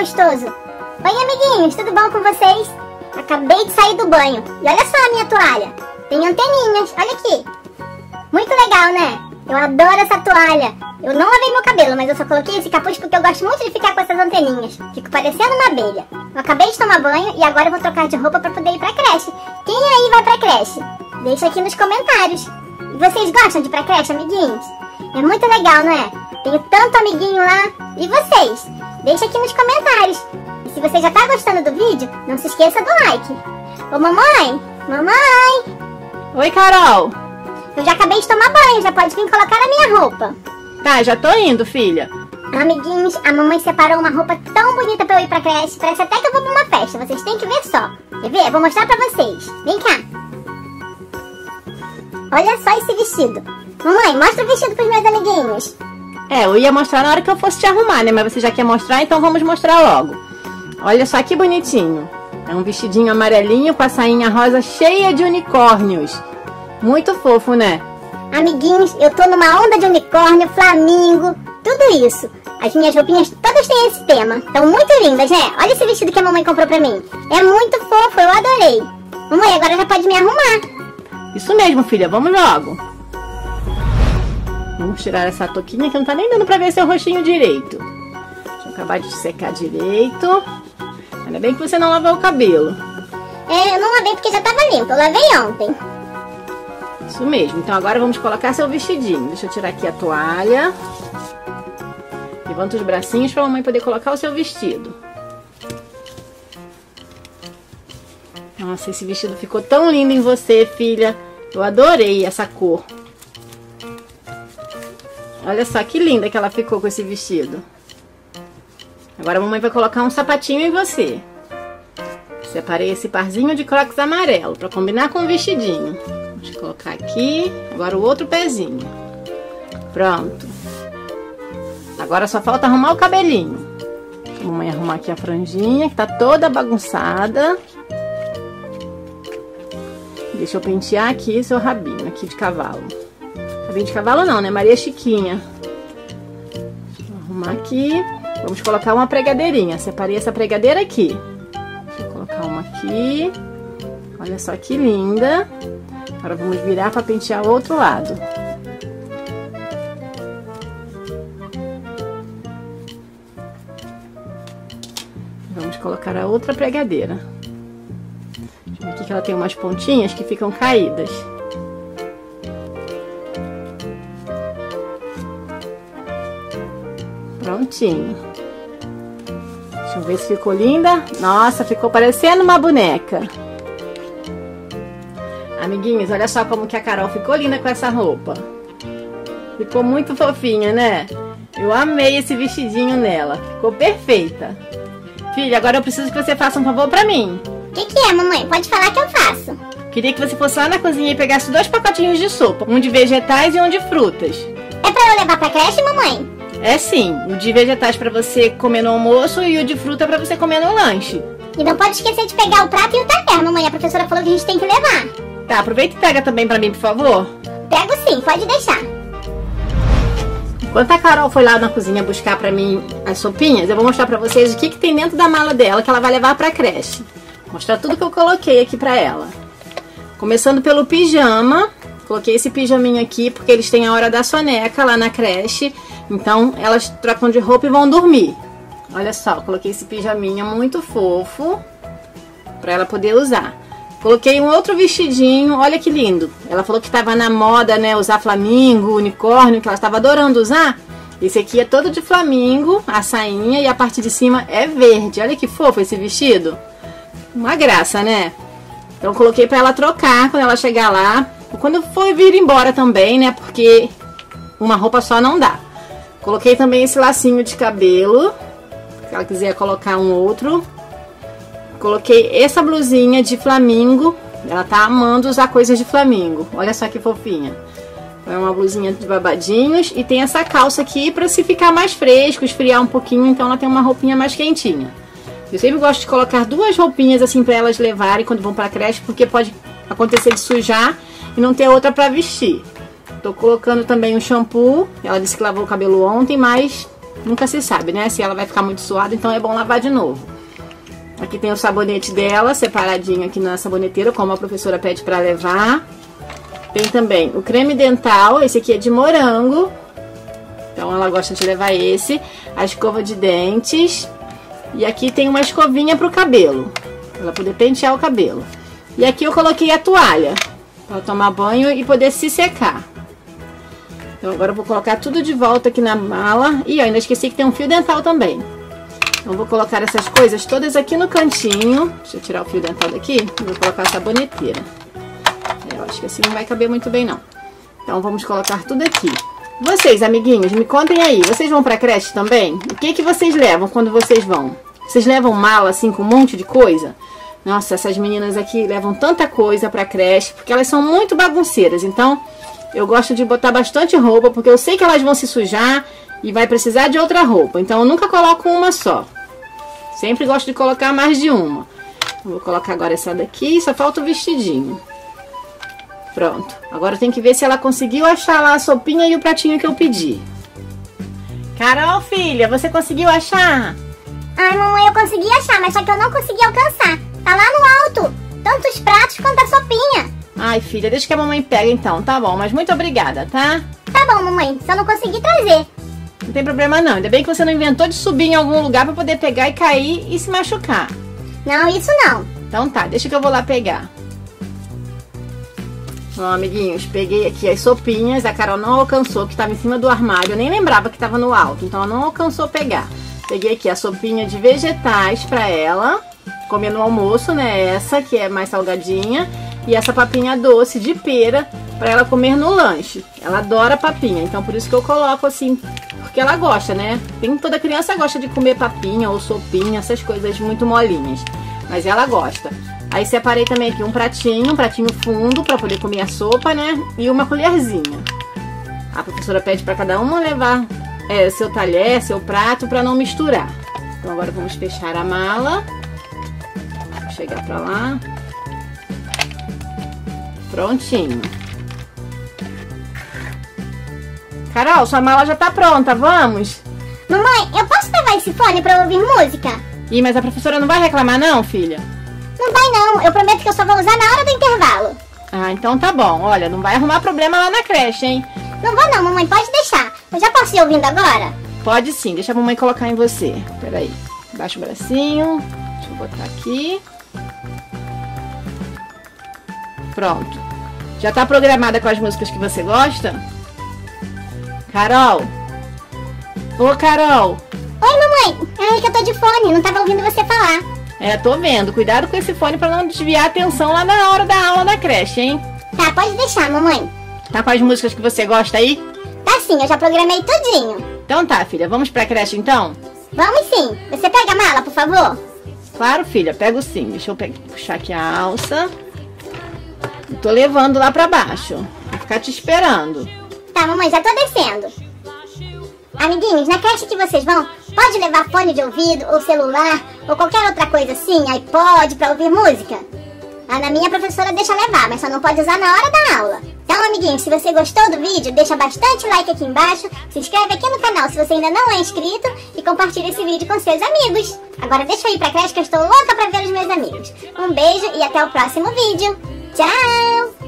gostoso! Oi, amiguinhos, tudo bom com vocês? Acabei de sair do banho e olha só a minha toalha! Tem anteninhas, olha aqui! Muito legal, né? Eu adoro essa toalha! Eu não lavei meu cabelo, mas eu só coloquei esse capuz porque eu gosto muito de ficar com essas anteninhas. Fico parecendo uma abelha. Eu acabei de tomar banho e agora eu vou trocar de roupa pra poder ir pra creche. Quem aí vai pra creche? Deixa aqui nos comentários. E vocês gostam de ir pra creche, amiguinhos? É muito legal, não é? Tenho tanto amiguinho lá. E vocês? Deixa aqui nos comentários. E se você já tá gostando do vídeo, não se esqueça do like. Ô mamãe! Mamãe! Oi, Carol! Eu já acabei de tomar banho, já pode vir colocar a minha roupa. Tá, já tô indo, filha. Amiguinhos, a mamãe separou uma roupa tão bonita pra eu ir pra creche. Parece até que eu vou pra uma festa, vocês têm que ver só. Quer ver? Eu vou mostrar pra vocês. Vem cá. Olha só esse vestido. Mamãe, mostra o vestido pros meus amiguinhos. É, eu ia mostrar na hora que eu fosse te arrumar, né? Mas você já quer mostrar, então vamos mostrar logo. Olha só que bonitinho. É um vestidinho amarelinho com a sainha rosa cheia de unicórnios. Muito fofo, né? Amiguinhos, eu tô numa onda de unicórnio, flamingo, tudo isso. As minhas roupinhas todas têm esse tema. Estão muito lindas, né? Olha esse vestido que a mamãe comprou pra mim. É muito fofo, eu adorei. Mamãe, agora já pode me arrumar. Isso mesmo, filha, vamos logo. Vamos tirar essa touquinha que não tá nem dando pra ver seu rostinho direito. Deixa eu acabar de te secar direito. Ainda bem que você não lavou o cabelo. É, eu não lavei porque já tava limpo, eu lavei ontem. Isso mesmo, então agora vamos colocar seu vestidinho. Deixa eu tirar aqui a toalha. Levanta os bracinhos para a mamãe poder colocar o seu vestido. Nossa, esse vestido ficou tão lindo em você, filha. Eu adorei essa cor. Olha só que linda que ela ficou com esse vestido. Agora a mamãe vai colocar um sapatinho em você. Separei esse parzinho de crocs amarelo para combinar com o vestidinho. Deixa eu colocar aqui, agora o outro pezinho. Pronto. Agora só falta arrumar o cabelinho. A mamãe arrumar aqui a franjinha, que tá toda bagunçada. Deixa eu pentear aqui seu rabinho, aqui de cavalo. Rabinho de cavalo não, né? Maria Chiquinha. Vou arrumar aqui. Vamos colocar uma pregadeirinha. Separei essa pregadeira aqui. Deixa eu colocar uma aqui. Olha só que linda. Agora vamos virar para pentear o outro lado. Vamos colocar a outra pregadeira. Deixa eu ver aqui que ela tem umas pontinhas que ficam caídas. Prontinho. Deixa eu ver se ficou linda. Nossa, ficou parecendo uma boneca. Amiguinhos, olha só como que a Carol ficou linda com essa roupa. Ficou muito fofinha, né? Eu amei esse vestidinho nela. Ficou perfeita. Filha, agora eu preciso que você faça um favor pra mim. Que é, mamãe? Pode falar que eu faço. Queria que você fosse lá na cozinha e pegasse 2 pacotinhos de sopa. Um de vegetais e um de frutas. É pra eu levar pra creche, mamãe? É sim. O de vegetais pra você comer no almoço e o de fruta pra você comer no lanche. E não pode esquecer de pegar o prato e o talher, mamãe. A professora falou que a gente tem que levar. Tá, aproveita e pega também pra mim, por favor. Pego sim, pode deixar. Enquanto a Carol foi lá na cozinha buscar pra mim as sopinhas, eu vou mostrar pra vocês o que tem dentro da mala dela que ela vai levar pra creche. Vou mostrar tudo que eu coloquei aqui pra ela. Começando pelo pijama. Coloquei esse pijaminho aqui porque eles têm a hora da soneca lá na creche. Então, elas trocam de roupa e vão dormir. Olha só, coloquei esse pijaminho muito fofo pra ela poder usar. Coloquei um outro vestidinho, olha que lindo. Ela falou que estava na moda, né, usar flamingo, unicórnio, que ela estava adorando usar. Esse aqui é todo de flamingo, a sainha, e a parte de cima é verde. Olha que fofo esse vestido. Uma graça, né? Então, coloquei para ela trocar quando ela chegar lá. Quando for vir embora também, né, porque uma roupa só não dá. Coloquei também esse lacinho de cabelo, se ela quiser colocar um outro. Coloquei essa blusinha de flamingo. Ela tá amando usar coisas de flamingo. Olha só que fofinha. É uma blusinha de babadinhos. E tem essa calça aqui pra se ficar mais fresco, esfriar um pouquinho. Então ela tem uma roupinha mais quentinha. Eu sempre gosto de colocar 2 roupinhas assim pra elas levarem quando vão pra creche. Porque pode acontecer de sujar e não ter outra pra vestir. Tô colocando também um shampoo. Ela disse que lavou o cabelo ontem, mas Nunca se sabe, né? Se ela vai ficar muito suada, então é bom lavar de novo. Aqui tem o sabonete dela, separadinho aqui na saboneteira, como a professora pede pra levar. Tem também o creme dental, esse aqui é de morango. Então ela gosta de levar esse. A escova de dentes. E aqui tem uma escovinha pro cabelo, pra ela poder pentear o cabelo. E aqui eu coloquei a toalha, pra tomar banho e poder se secar. Então agora eu vou colocar tudo de volta aqui na mala. E ó, ainda esqueci que tem um fio dental também. Então vou colocar essas coisas todas aqui no cantinho. Deixa eu tirar o fio dental daqui e vou colocar a saboneteira. Eu acho que assim não vai caber muito bem não. Então vamos colocar tudo aqui. Vocês, amiguinhos, me contem aí. Vocês vão pra creche também? O que que vocês levam quando vocês vão? Vocês levam mala assim com um monte de coisa? Nossa, essas meninas aqui levam tanta coisa pra creche, porque elas são muito bagunceiras. Então eu gosto de botar bastante roupa, porque eu sei que elas vão se sujar e vai precisar de outra roupa. Então eu nunca coloco uma só. Sempre gosto de colocar mais de uma. Eu vou colocar agora essa daqui, só falta o vestidinho. Pronto. Agora tem que ver se ela conseguiu achar lá a sopinha e o pratinho que eu pedi. Carol, filha, você conseguiu achar? Ai, mamãe, eu consegui achar, mas só que eu não consegui alcançar. Tá lá no alto. Tanto os pratos quanto a sopinha. Ai, filha, deixa que a mamãe pega então, tá bom? Mas muito obrigada, tá? Tá bom, mamãe. Só não consegui trazer. Não tem problema não. Ainda bem que você não inventou de subir em algum lugar pra poder pegar e cair e se machucar. Não, isso não. Então tá, deixa que eu vou lá pegar. Bom, amiguinhos, peguei aqui as sopinhas. A Carol não alcançou, que estava em cima do armário. Eu nem lembrava que estava no alto, então ela não alcançou pegar. Peguei aqui a sopinha de vegetais pra ela comer no almoço, né? Essa que é mais salgadinha. E essa papinha doce de pera pra ela comer no lanche. Ela adora papinha, então por isso que eu coloco assim, porque ela gosta, né? Tem, toda criança gosta de comer papinha ou sopinha, essas coisas muito molinhas. Mas ela gosta. Aí separei também aqui um pratinho fundo pra poder comer a sopa, né? E uma colherzinha. A professora pede pra cada uma levar seu talher, seu prato, pra não misturar. Então agora vamos fechar a mala. Vou chegar pra lá. Prontinho. Carol, sua mala já tá pronta, vamos? Mamãe, eu posso levar esse fone pra ouvir música? Ih, mas a professora não vai reclamar não, filha? Não vai não, eu prometo que eu só vou usar na hora do intervalo. Ah, então tá bom. Olha, não vai arrumar problema lá na creche, hein? Não vou não, mamãe, pode deixar. Eu já posso ir ouvindo agora? Pode sim, deixa a mamãe colocar em você. Peraí, baixa o bracinho. Deixa eu botar aqui. Pronto. Já tá programada com as músicas que você gosta? Carol? Ô, Carol! Oi, mamãe! Ai, que eu tô de fone, não tava ouvindo você falar. É, tô vendo. Cuidado com esse fone pra não desviar a atenção lá na hora da aula da creche, hein? Tá, pode deixar, mamãe. Tá com as músicas que você gosta aí? Tá sim, eu já programei tudinho. Então tá, filha. Vamos pra creche, então? Vamos sim. Você pega a mala, por favor? Claro, filha. Pego sim. Deixa eu puxar aqui a alça. Eu tô levando lá pra baixo. Vou ficar te esperando. Tá, mamãe. Já tô descendo. Amiguinhos, na creche que vocês vão, pode levar fone de ouvido, ou celular, ou qualquer outra coisa assim, iPod, pra ouvir música. A Ana, minha professora, deixa levar, mas só não pode usar na hora da aula. Então, amiguinhos, se você gostou do vídeo, deixa bastante like aqui embaixo, se inscreve aqui no canal se você ainda não é inscrito e compartilha esse vídeo com seus amigos. Agora deixa eu ir pra creche que eu estou louca pra ver os meus amigos. Um beijo e até o próximo vídeo. Tchau!